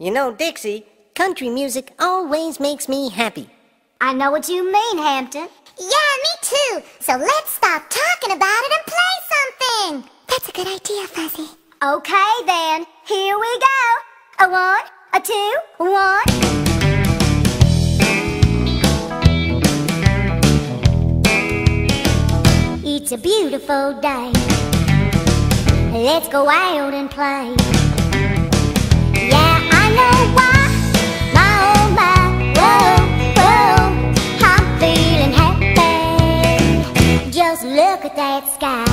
You know, Dixie, country music always makes me happy. I know what you mean, Hampton. Yeah, me too. So let's stop talking about it and play something. That's a good idea, Fuzzy. Okay, then. Here we go. A one, a two, one. It's a beautiful day. Let's go out and play. Yeah, I know why. Look at that sky,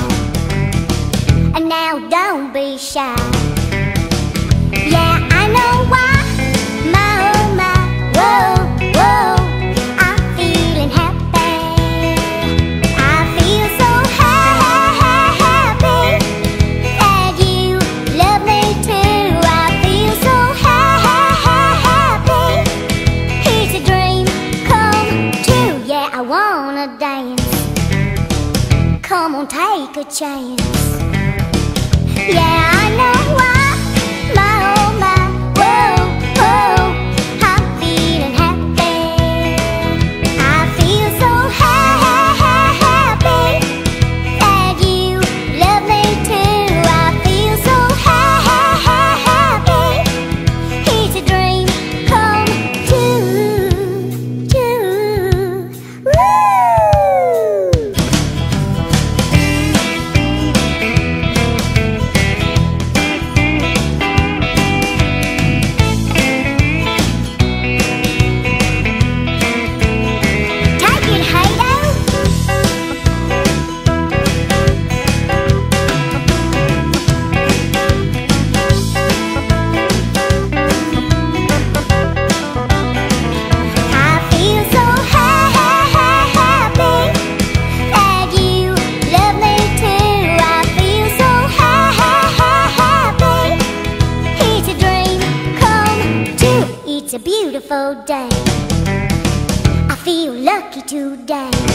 and now don't be shy. Yeah, I know why. My oh my, whoa, whoa, I'm feeling happy. I feel so happy that you love me too. I feel so happy. It's a dream come true. Yeah, I wanna dance. Come on, take a chance. Yeah, I know why. My oh my, whoa, whoa, I'm feeling happy. I feel so happy that you love me too. I feel so happy. It's a dream come true. It's a beautiful day. I feel lucky today.